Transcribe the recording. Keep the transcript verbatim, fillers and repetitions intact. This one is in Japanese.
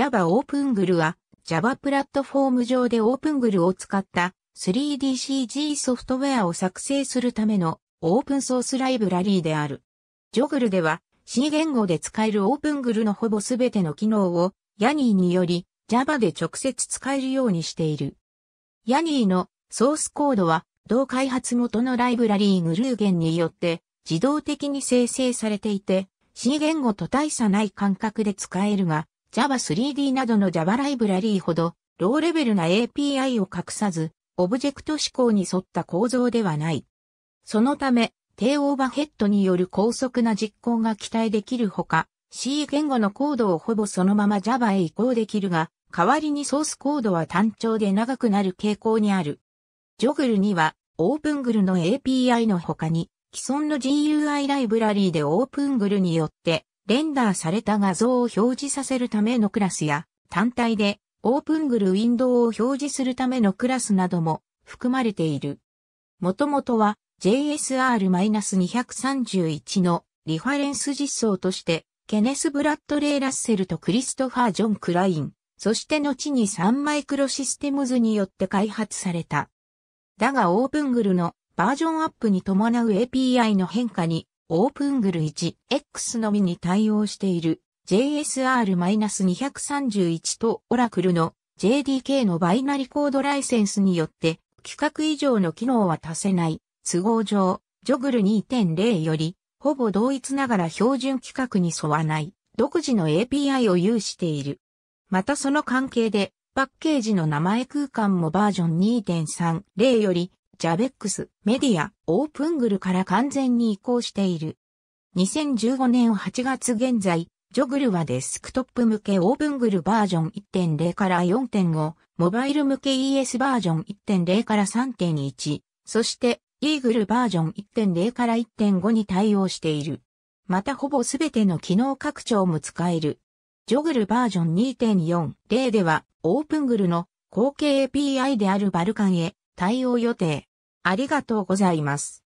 Java OpenGLは Java プラットフォーム上で OpenGL を使った スリーディーシージー ソフトウェアを作成するためのオープンソースライブラリーである。ジョグル では C 言語で使える OpenGL のほぼすべての機能を ジェイエヌアイ により Java で直接使えるようにしている。ジェイエヌアイ のソースコードは同開発元のライブラリーグルーゲンによって自動的に生成されていて C 言語と大差ない感覚で使えるが Java スリーディー などの Java ライブラリーほどローレベルな エーピーアイ を隠さずオブジェクト思考に沿った構造ではない。そのため低オーバーヘッドによる高速な実行が期待できるほか C 言語のコードをほぼそのまま Java へ移行できるが代わりにソースコードは単調で長くなる傾向にある。ジョグル には OpenGL の エーピーアイ の他に既存の ジーユーアイ ライブラリーで OpenGL によってレンダーされた画像を表示させるためのクラスや単体で OpenGL ウィンドウを表示するためのクラスなども含まれている。もともとは ジェイエスアールにひゃくさんじゅういち のリファレンス実装としてケネス・ブラッドレイ・ラッセルとクリストファー・ジョン・クライン、そして後にサンマイクロシステムズによって開発された。だが OpenGL のバージョンアップに伴う エーピーアイ の変化に オープンジーエルワンエックス のみに対応している ジェイエスアールにひゃくさんじゅういち と オラクル の ジェイディーケー のバイナリコードライセンスによって規格以上の機能は足せない都合上 ジョグルにてんゼロ よりほぼ同一ながら標準規格に沿わない独自の エーピーアイ を有している。またその関係でパッケージの名前空間もバージョン にてんさんゼロ よりジャベックス、メディア、OpenGL から完全に移行している。にせんじゅうごねんはちがつ現在、ジョグル はデスクトップ向け OpenGL バージョン いってんゼロ から よんてんご、モバイル向け イーエス バージョン いってんゼロ から さんてんいち、そして、イーグル バージョン いってんゼロ から いってんご に対応している。またほぼすべての機能拡張も使える。ジョグル バージョン にてんよんゼロ では、OpenGL の後継 エーピーアイ であるバルカンへ対応予定。ありがとうございます。